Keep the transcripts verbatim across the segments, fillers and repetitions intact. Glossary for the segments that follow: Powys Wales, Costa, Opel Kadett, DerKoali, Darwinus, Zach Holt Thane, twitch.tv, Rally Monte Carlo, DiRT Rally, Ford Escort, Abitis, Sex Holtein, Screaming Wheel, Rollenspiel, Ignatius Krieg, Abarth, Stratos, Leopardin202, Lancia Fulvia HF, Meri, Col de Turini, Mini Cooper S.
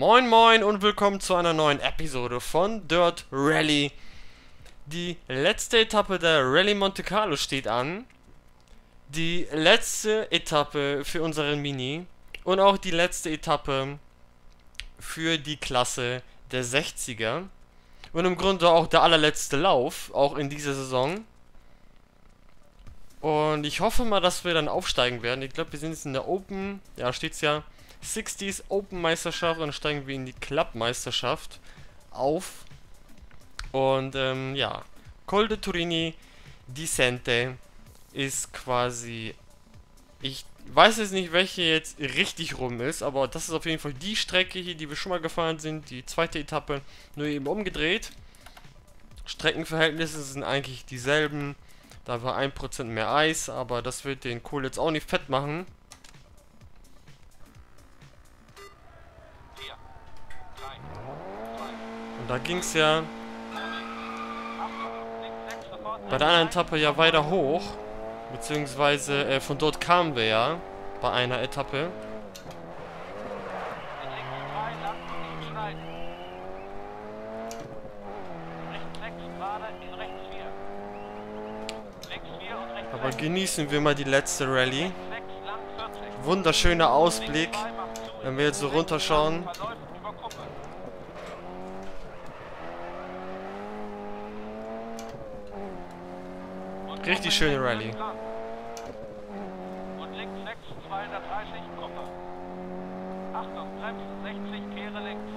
Moin moin und willkommen zu einer neuen Episode von Dirt Rally. Die letzte Etappe der Rally Monte Carlo steht an. Die letzte Etappe für unseren Mini und auch die letzte Etappe für die Klasse der sechziger. Und im Grunde auch der allerletzte Lauf, auch in dieser Saison. Und ich hoffe mal, dass wir dann aufsteigen werden. Ich glaube, wir sind jetzt in der Open, ja, steht's ja, sechziger Open Meisterschaft, und dann steigen wir in die Club Meisterschaft auf. Und ähm, ja, Col de Turini Dicente ist quasi, ich weiß jetzt nicht, welche jetzt richtig rum ist, aber das ist auf jeden Fall die Strecke hier, die wir schon mal gefahren sind, die zweite Etappe, nur eben umgedreht. Streckenverhältnisse sind eigentlich dieselben. Da war ein Prozent mehr Eis, aber das wird den Kohl jetzt auch nicht fett machen. Und da ging es ja bei der anderen Etappe ja weiter hoch. Beziehungsweise äh, von dort kamen wir ja bei einer Etappe. Aber genießen wir mal die letzte Rallye. Wunderschöner Ausblick, wenn wir jetzt so runterschauen. Richtig schöne Rallye. Und links sechs, zweihundertdreißig, Gruppe. Achtung, Bremsen, sechzig, Kehre links.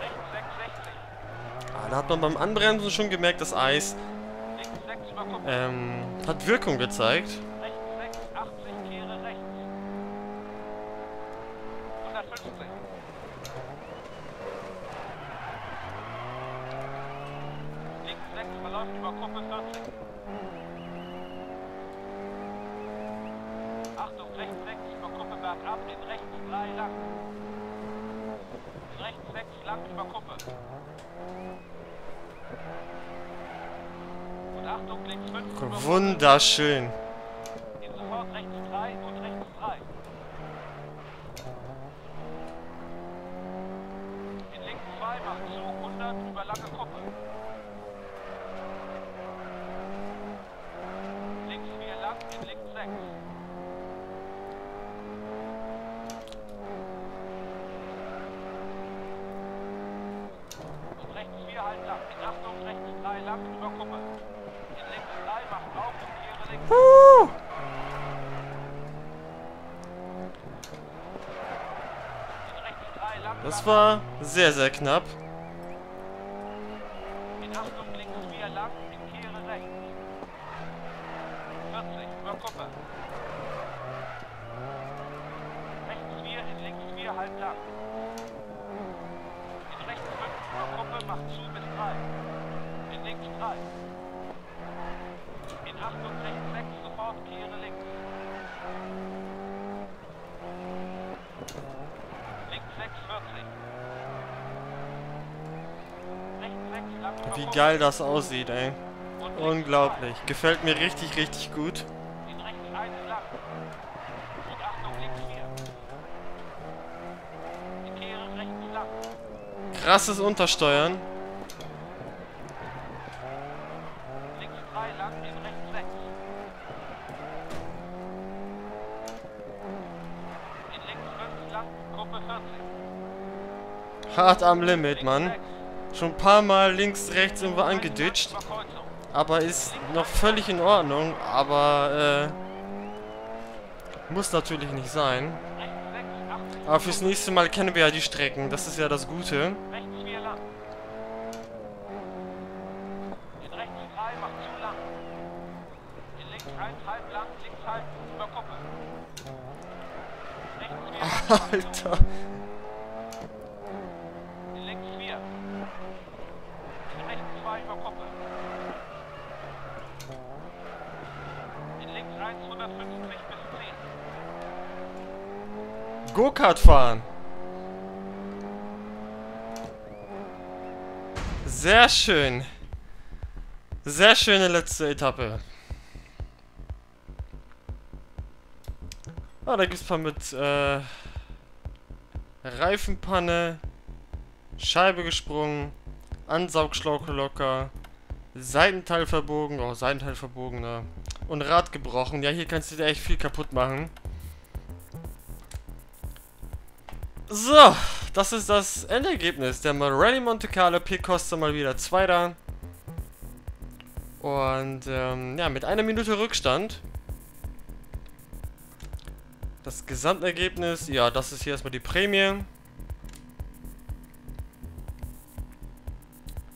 Rechts sechs, sechzig. Ah, da hat man beim Anbremsen schon gemerkt, das Eis links, sechs, ähm, hat Wirkung gezeigt. Rechts sechs, achtzig, Kehre rechts. hundertfünfzig. Über Kuppe vierzig. Achtung, rechts sechs über Kuppe bergab, in rechts drei lang. In rechts sechs lang über Kuppe. Und Achtung, links fünf über Kuppe. Wunderschön. In sofort rechts drei und rechts drei. In links zwei macht zu, hundert über lange Kuppe. Das war sehr, sehr knapp. In Achtung links vier lang, in Kehre rechts. vierzig, über Kuppe. Rechts vier, in links vier, halb lang. In rechts fünf, über Kuppe, macht zu bis drei. In links drei. In Achtung rechts sechs, sofort Kehre links. Wie geil das aussieht, ey. Unglaublich. Gefällt mir richtig, richtig gut. Krasses Untersteuern. Hart am Limit, Mann. Schon ein paar Mal links, rechts irgendwo angeditscht. Aber ist noch völlig in Ordnung. Aber äh, muss natürlich nicht sein. Aber fürs nächste Mal kennen wir ja die Strecken. Das ist ja das Gute. Alter. Go-Kart fahren. Sehr schön. Sehr schöne letzte Etappe. Ah, da gibt's mal mit äh, Reifenpanne, Scheibe gesprungen, Ansaugschlauche locker, Seitenteil verbogen, oh, Seitenteil verbogen, ne? Und Rad gebrochen. Ja, hier kannst du dir echt viel kaputt machen. So, das ist das Endergebnis. Der Rally Monte Carlo Pick kostet mal wieder zwei da. Und ähm, ja, mit einer Minute Rückstand. Das Gesamtergebnis, ja, das ist hier erstmal die Prämie.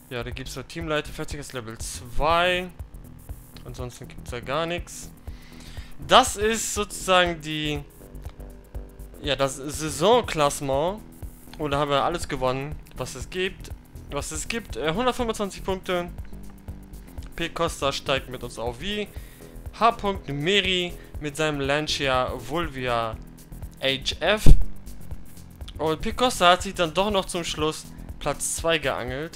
Ja, da gibt es so Teamleiter, vierzig ist Level zwei. Ansonsten gibt es da gar nichts. Das ist sozusagen die, ja, das Saisonklassement. Und da haben wir alles gewonnen, was es gibt. Was es gibt, äh, hundertfünfundzwanzig Punkte. P. Costa steigt mit uns auf wie H. Meri mit seinem Lancia Fulvia H F. Und P. Costa hat sich dann doch noch zum Schluss Platz zwei geangelt.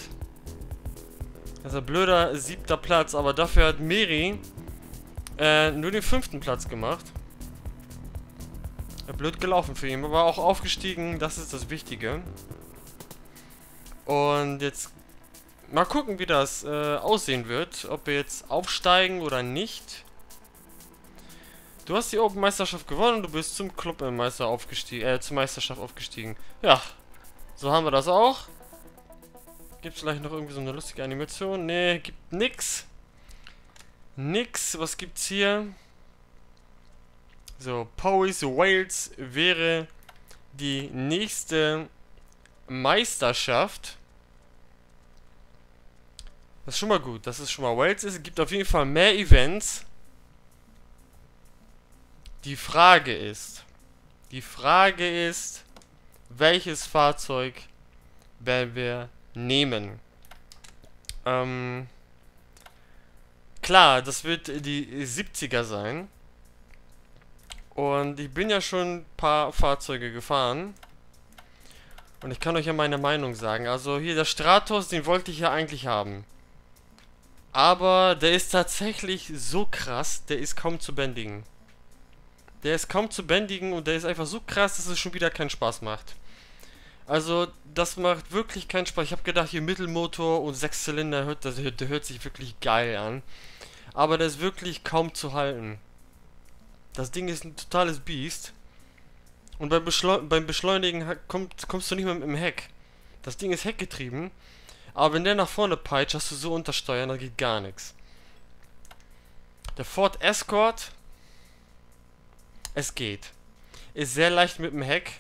Also blöder siebter Platz, aber dafür hat Meri äh, nur den fünften Platz gemacht. Blöd gelaufen für ihn, aber auch aufgestiegen, das ist das Wichtige. Und jetzt mal gucken, wie das äh, aussehen wird, ob wir jetzt aufsteigen oder nicht. Du hast die Open-Meisterschaft gewonnen und du bist zum Club-Meister aufgestiegen, äh, zur Meisterschaft aufgestiegen. Ja, so haben wir das auch. Gibt es vielleicht noch irgendwie so eine lustige Animation? Ne, gibt nix. Nix. Was gibt's hier? So, Powys Wales wäre die nächste Meisterschaft. Das ist schon mal gut, dass es schon mal Wales ist. Es gibt auf jeden Fall mehr Events. Die Frage ist, die Frage ist, welches Fahrzeug werden wir nehmen. Ähm, klar, das wird die siebziger sein. Und ich bin ja schon ein paar Fahrzeuge gefahren. Und ich kann euch ja meine Meinung sagen. Also hier der Stratos, den wollte ich ja eigentlich haben. Aber der ist tatsächlich so krass, der ist kaum zu bändigen. Der ist kaum zu bändigen und der ist einfach so krass, dass es schon wieder keinen Spaß macht. Also, das macht wirklich keinen Spaß. Ich habe gedacht, hier Mittelmotor und Sechszylinder, hört, das, der hört sich wirklich geil an. Aber der ist wirklich kaum zu halten. Das Ding ist ein totales Biest. Und beim, Beschleun beim Beschleunigen kommt, kommst du nicht mehr mit dem Heck. Das Ding ist heckgetrieben. Aber wenn der nach vorne peitscht, hast du so Untersteuern, da geht gar nichts. Der Ford Escort. Es geht. Ist sehr leicht mit dem Heck.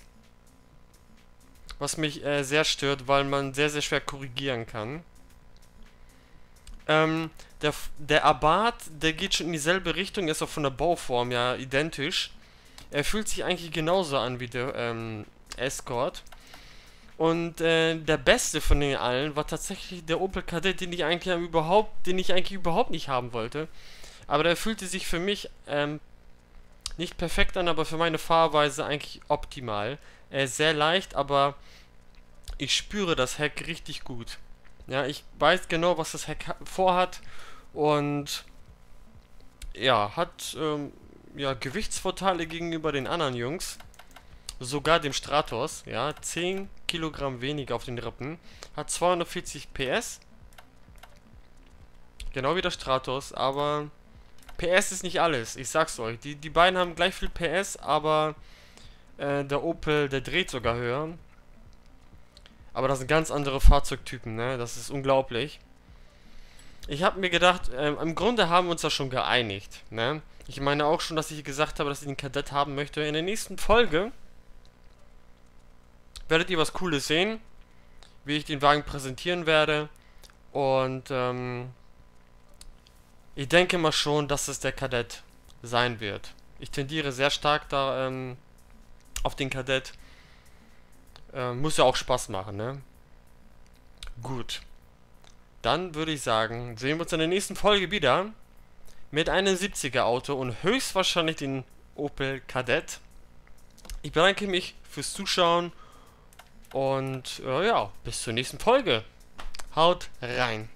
Was mich äh, sehr stört, weil man sehr, sehr schwer korrigieren kann. Ähm, der, der Abarth, der geht schon in dieselbe Richtung, ist auch von der Bauform ja identisch. Er fühlt sich eigentlich genauso an wie der ähm, Escort. Und äh, der beste von den allen war tatsächlich der Opel Kadett, den ich eigentlich überhaupt, den ich eigentlich überhaupt nicht haben wollte. Aber der fühlte sich für mich ähm, nicht perfekt an, aber für meine Fahrweise eigentlich optimal. Er ist sehr leicht, aber ich spüre das Heck richtig gut. Ja, ich weiß genau, was das Heck vorhat und ja, hat ähm, ja, Gewichtsvorteile gegenüber den anderen Jungs. Sogar dem Stratos, ja, zehn Kilogramm weniger auf den Rippen. Hat zweihundertvierzig P S. Genau wie der Stratos, aber P S ist nicht alles, ich sag's euch. Die, die beiden haben gleich viel P S, aber der Opel, der dreht sogar höher. Aber das sind ganz andere Fahrzeugtypen, ne? Das ist unglaublich. Ich habe mir gedacht, ähm, im Grunde haben wir uns da schon geeinigt, ne? Ich meine auch schon, dass ich gesagt habe, dass ich den Kadett haben möchte. In der nächsten Folge werdet ihr was Cooles sehen, wie ich den Wagen präsentieren werde. Und ähm, ich denke mal schon, dass es der Kadett sein wird. Ich tendiere sehr stark da, ähm, auf den Kadett. Äh, muss ja auch Spaß machen, ne? Gut. Dann würde ich sagen, sehen wir uns in der nächsten Folge wieder mit einem siebziger Auto und höchstwahrscheinlich den Opel Kadett. Ich bedanke mich fürs Zuschauen und äh, ja, bis zur nächsten Folge. Haut rein!